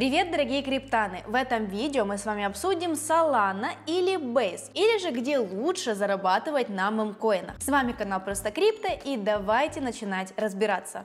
Привет, дорогие криптаны! В этом видео мы с вами обсудим Solana или Base, или же где лучше зарабатывать на мемкоинах. С вами канал Просто Крипто, и давайте начинать разбираться.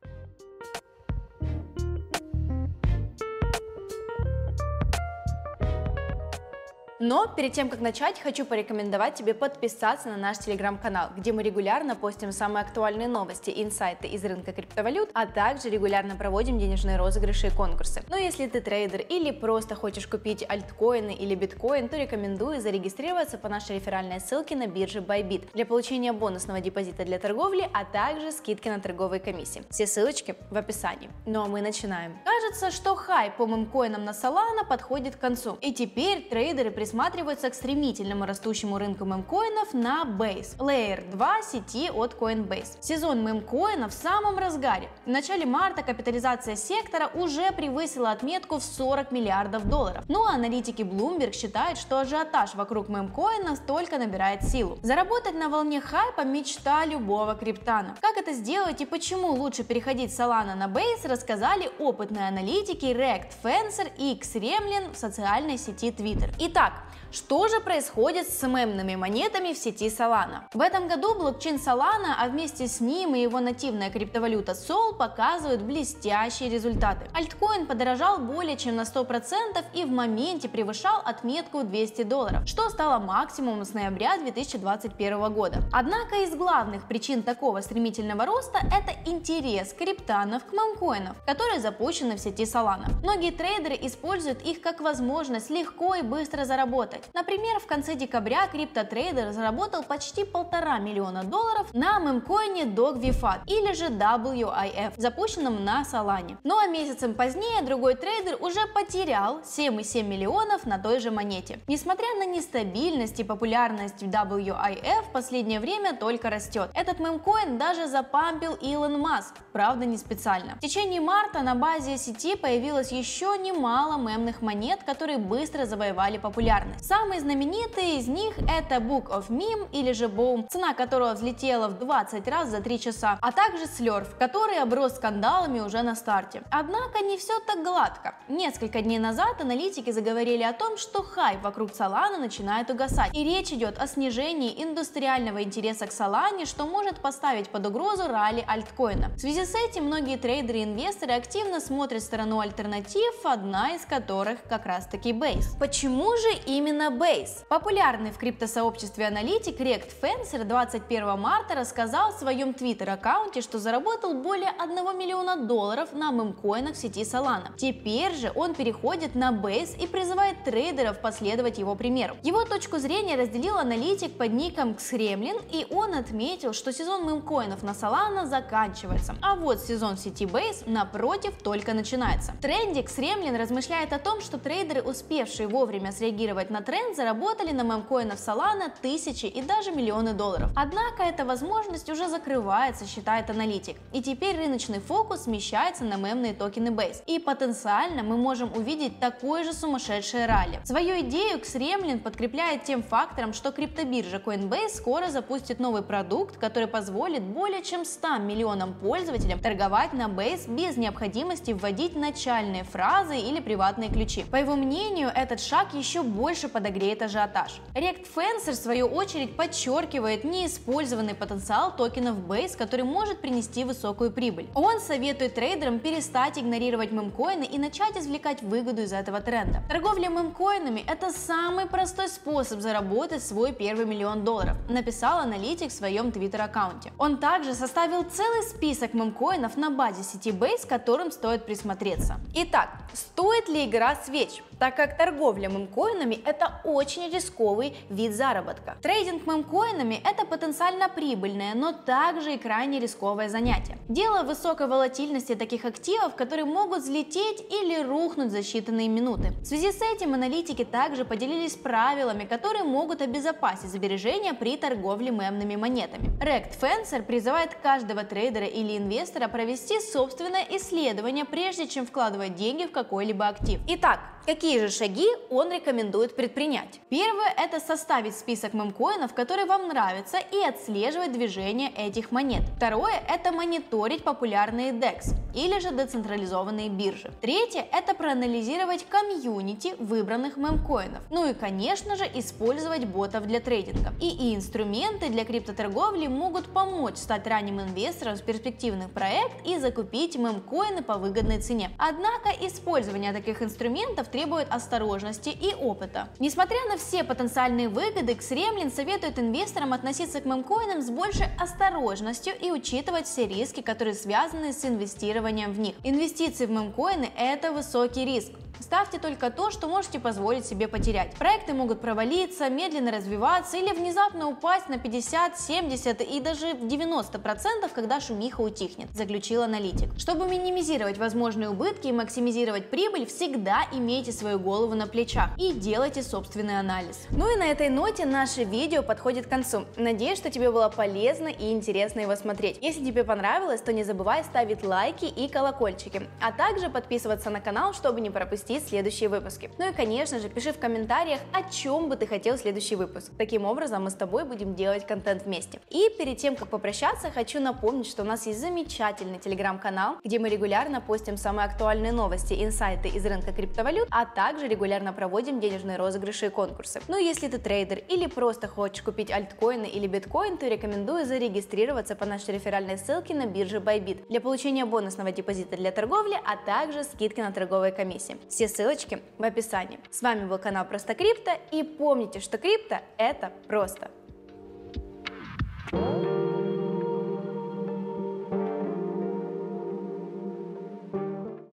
Но перед тем, как начать, хочу порекомендовать тебе подписаться на наш телеграм-канал, где мы регулярно постим самые актуальные новости, инсайты из рынка криптовалют, а также регулярно проводим денежные розыгрыши и конкурсы. Но если ты трейдер или просто хочешь купить альткоины или биткоин, то рекомендую зарегистрироваться по нашей реферальной ссылке на бирже Bybit для получения бонусного депозита для торговли, а также скидки на торговые комиссии. Все ссылочки в описании. Ну а мы начинаем. Кажется, что хайп по мемкоинам на Solana подходит к концу, и теперь трейдеры присматриваются к стремительному растущему рынку мемкоинов на Base, Layer 2 сети от Coinbase. Сезон мемкоинов в самом разгаре. В начале марта капитализация сектора уже превысила отметку в 40 миллиардов долларов. Но аналитики Bloomberg считают, что ажиотаж вокруг мемкоинов только набирает силу. Заработать на волне хайпа – мечта любого криптана. Как это сделать и почему лучше переходить с Solana на Base, рассказали опытные аналитики Rekt Fencer и X-Remlin в социальной сети Twitter. Итак, что же происходит с мемными монетами в сети Solana? В этом году блокчейн Solana, а вместе с ним и его нативная криптовалюта Sol показывают блестящие результаты. Альткоин подорожал более чем на 100% и в моменте превышал отметку в 200 долларов, что стало максимумом с ноября 2021 года. Однако из главных причин такого стремительного роста это интерес криптанов к мемкоинам, которые запущены в сети Solana. Многие трейдеры используют их как возможность легко и быстро заработать. Например, в конце декабря криптотрейдер заработал почти 1,5 миллиона долларов на мемкоине DogVFAT или же WIF, запущенном на Solana. Ну а месяцем позднее другой трейдер уже потерял 7,7 миллионов на той же монете. Несмотря на нестабильность и популярность WIF, в последнее время только растет. Этот мемкоин даже запампил Илон Маск, правда не специально. В течение марта на базе сети появилось еще немало мемных монет, которые быстро завоевали популярность. Самые знаменитые из них это Book of Meme или же Boom, цена которого взлетела в 20 раз за 3 часа, а также Slurf, который оброс скандалами уже на старте. Однако не все так гладко. Несколько дней назад аналитики заговорили о том, что хайп вокруг Solana начинает угасать, и речь идет о снижении индустриального интереса к Solana, что может поставить под угрозу ралли альткоина. В связи с этим многие трейдеры и инвесторы активно смотрят в сторону альтернатив, одна из которых как раз таки Base. Почему же именно Base? Популярный в криптосообществе аналитик Rekt Fencer 21 марта рассказал в своем твиттер-аккаунте, что заработал более 1 миллиона долларов на мемкоинах в сети Solana. Теперь же он переходит на Base и призывает трейдеров последовать его примеру. Его точку зрения разделил аналитик под ником X-Remlin, и он отметил, что сезон мемкоинов на Solana заканчивается, а вот сезон сети Base, напротив, только начинается. В тренде X-Remlin размышляет о том, что трейдеры, успевшие вовремя среагировать на тренд, заработали на мемкоинах Solana тысячи и даже миллионы долларов. Однако эта возможность уже закрывается, считает аналитик, и теперь рыночный фокус смещается на мемные токены Base, и потенциально мы можем увидеть такое же сумасшедшее ралли. Свою идею X-Remlin подкрепляет тем фактором, что криптобиржа Coinbase скоро запустит новый продукт, который позволит более чем 100 миллионам пользователям торговать на Base без необходимости вводить начальные фразы или приватные ключи. По его мнению, этот шаг еще больше подогреет ажиотаж. Rekt Fencer, в свою очередь, подчеркивает неиспользованный потенциал токенов Base, который может принести высокую прибыль. Он советует трейдерам перестать игнорировать мемкоины и начать извлекать выгоду из этого тренда. Торговля мемкоинами – это самый простой способ заработать свой первый миллион долларов, написал аналитик в своем твиттер-аккаунте. Он также составил целый список мемкоинов на базе сети Base, которым стоит присмотреться. Итак, стоит ли игра свеч? Так как торговля мемкоинами – это очень рисковый вид заработка. Трейдинг мемкоинами – это потенциально прибыльное, но также и крайне рисковое занятие. Дело в высокой волатильности таких активов, которые могут взлететь или рухнуть за считанные минуты. В связи с этим аналитики также поделились правилами, которые могут обезопасить сбережения при торговле мемными монетами. Rekt Fencer призывает каждого трейдера или инвестора провести собственное исследование, прежде чем вкладывать деньги в какой-либо актив. Итак, какие же шаги он рекомендует следует предпринять. Первое – это составить список мемкоинов, которые вам нравятся, и отслеживать движение этих монет. Второе – это мониторить популярные DEX или же децентрализованные биржи. Третье – это проанализировать комьюнити выбранных мемкоинов. Ну и, конечно же, использовать ботов для трейдинга. И инструменты для криптоторговли могут помочь стать ранним инвестором в перспективный проект и закупить мемкоины по выгодной цене. Однако использование таких инструментов требует осторожности и опыта. Несмотря на все потенциальные выгоды, Xremlin советует инвесторам относиться к мемкоинам с большей осторожностью и учитывать все риски, которые связаны с инвестированием в них. Инвестиции в мемкоины – это высокий риск. Ставьте только то, что можете позволить себе потерять. Проекты могут провалиться, медленно развиваться или внезапно упасть на 50, 70 и даже 90%, когда шумиха утихнет, заключил аналитик. Чтобы минимизировать возможные убытки и максимизировать прибыль, всегда имейте свою голову на плечах и делайте собственный анализ. Ну и на этой ноте наше видео подходит к концу. Надеюсь, что тебе было полезно и интересно его смотреть. Если тебе понравилось, то не забывай ставить лайки и колокольчики, а также подписываться на канал, чтобы не пропустить следующие выпуски. Ну и, конечно же, пиши в комментариях, о чем бы ты хотел следующий выпуск. Таким образом, мы с тобой будем делать контент вместе. И перед тем, как попрощаться, хочу напомнить, что у нас есть замечательный телеграм-канал, где мы регулярно постим самые актуальные новости, инсайты из рынка криптовалют, а также регулярно проводим денежные розыгрыши и конкурсы. Ну, если ты трейдер или просто хочешь купить альткоины или биткоин, то рекомендую зарегистрироваться по нашей реферальной ссылке на бирже Bybit для получения бонусного депозита для торговли, а также скидки на торговые комиссии. Все ссылочки в описании. С вами был канал Просто Крипто, и помните, что крипто – это просто.